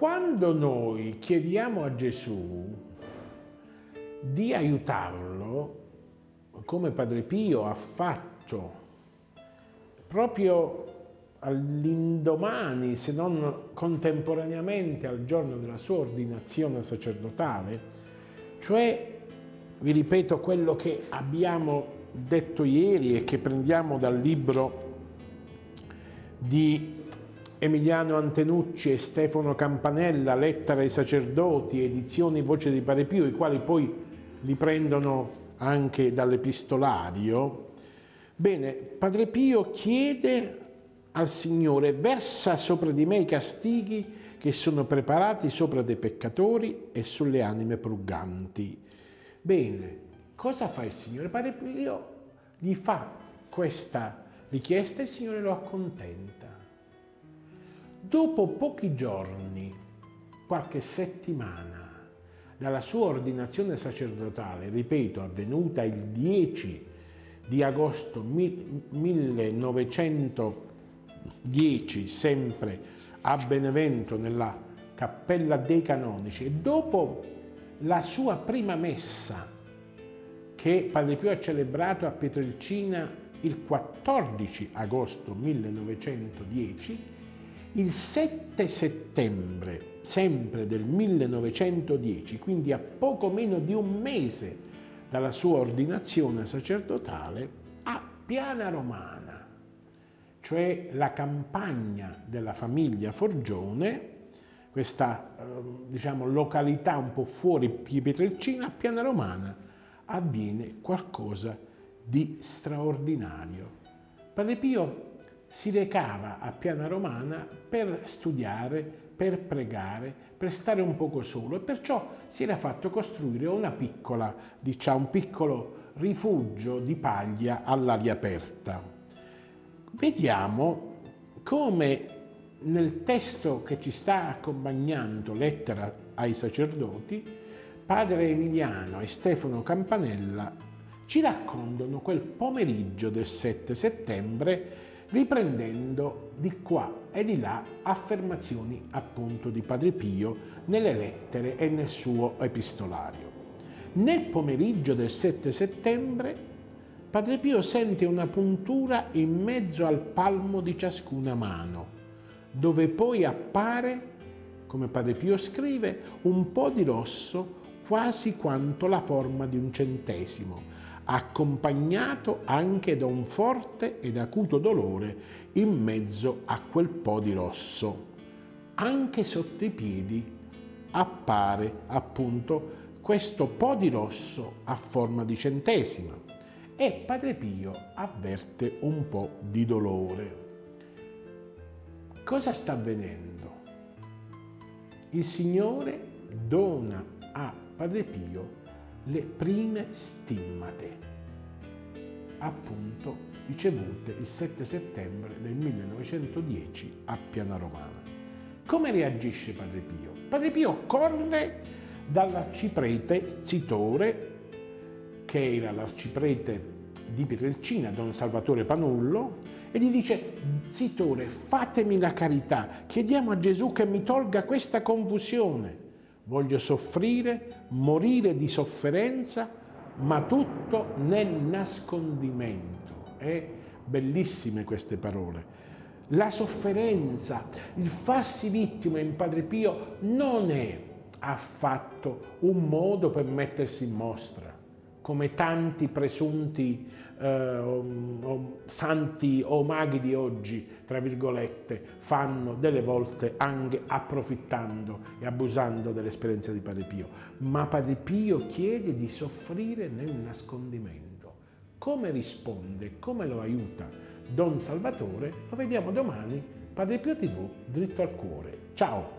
Quando noi chiediamo a Gesù di aiutarlo, come Padre Pio ha fatto proprio all'indomani, se non contemporaneamente al giorno della sua ordinazione sacerdotale, cioè, vi ripeto, quello che abbiamo detto ieri e che prendiamo dal libro di Emiliano Antenucci e Stefano Campanella, Lettera ai Sacerdoti, Edizioni Voce di Padre Pio, i quali poi li prendono anche dall'epistolario. Bene, Padre Pio chiede al Signore: versa sopra di me i castighi che sono preparati sopra dei peccatori e sulle anime pruganti. Bene, cosa fa il Signore? Padre Pio gli fa questa richiesta e il Signore lo accontenta. Dopo pochi giorni, qualche settimana, dalla sua ordinazione sacerdotale, ripeto, avvenuta il 10 di agosto 1910, sempre a Benevento, nella Cappella dei Canonici, e dopo la sua prima messa, che Padre Pio ha celebrato a Pietrelcina il 14 agosto 1910, il 7 settembre, sempre del 1910, quindi a poco meno di un mese dalla sua ordinazione sacerdotale, a Piana Romana, cioè la campagna della famiglia Forgione, questa diciamo, località un po' fuori Pietrelcina, a Piana Romana avviene qualcosa di straordinario. Padre Pio si recava a Piana Romana per studiare, per pregare, per stare un poco solo, e perciò si era fatto costruire una piccola, diciamo, un piccolo rifugio di paglia all'aria aperta. Vediamo come nel testo che ci sta accompagnando, Lettera ai Sacerdoti, Padre Emiliano e Stefano Campanella ci raccontano quel pomeriggio del 7 settembre, riprendendo di qua e di là affermazioni appunto di Padre Pio nelle lettere e nel suo epistolario. Nel pomeriggio del 7 settembre Padre Pio sente una puntura in mezzo al palmo di ciascuna mano, dove poi appare, come Padre Pio scrive, un po' di rosso quasi quanto la forma di un centesimo, accompagnato anche da un forte ed acuto dolore in mezzo a quel po' di rosso. Anche sotto i piedi appare appunto questo po' di rosso a forma di centesima e Padre Pio avverte un po' di dolore. Cosa sta avvenendo? Il Signore dona a Padre Pio le prime stimmate, appunto ricevute il 7 settembre del 1910 a Piana Romana. Come reagisce Padre Pio? Padre Pio corre dall'arciprete zitore, che era l'arciprete di Pietrelcina, don Salvatore Panullo, e gli dice: zitore, fatemi la carità, chiediamo a Gesù che mi tolga questa confusione. Voglio soffrire, morire di sofferenza, ma tutto nel nascondimento. Bellissime queste parole. La sofferenza, il farsi vittima in Padre Pio non è affatto un modo per mettersi in mostra, come tanti presunti santi o maghi di oggi, tra virgolette, fanno delle volte anche approfittando e abusando dell'esperienza di Padre Pio. Ma Padre Pio chiede di soffrire nel nascondimento. Come risponde, come lo aiuta don Salvatore, lo vediamo domani. Padre Pio TV, Dritto al Cuore. Ciao!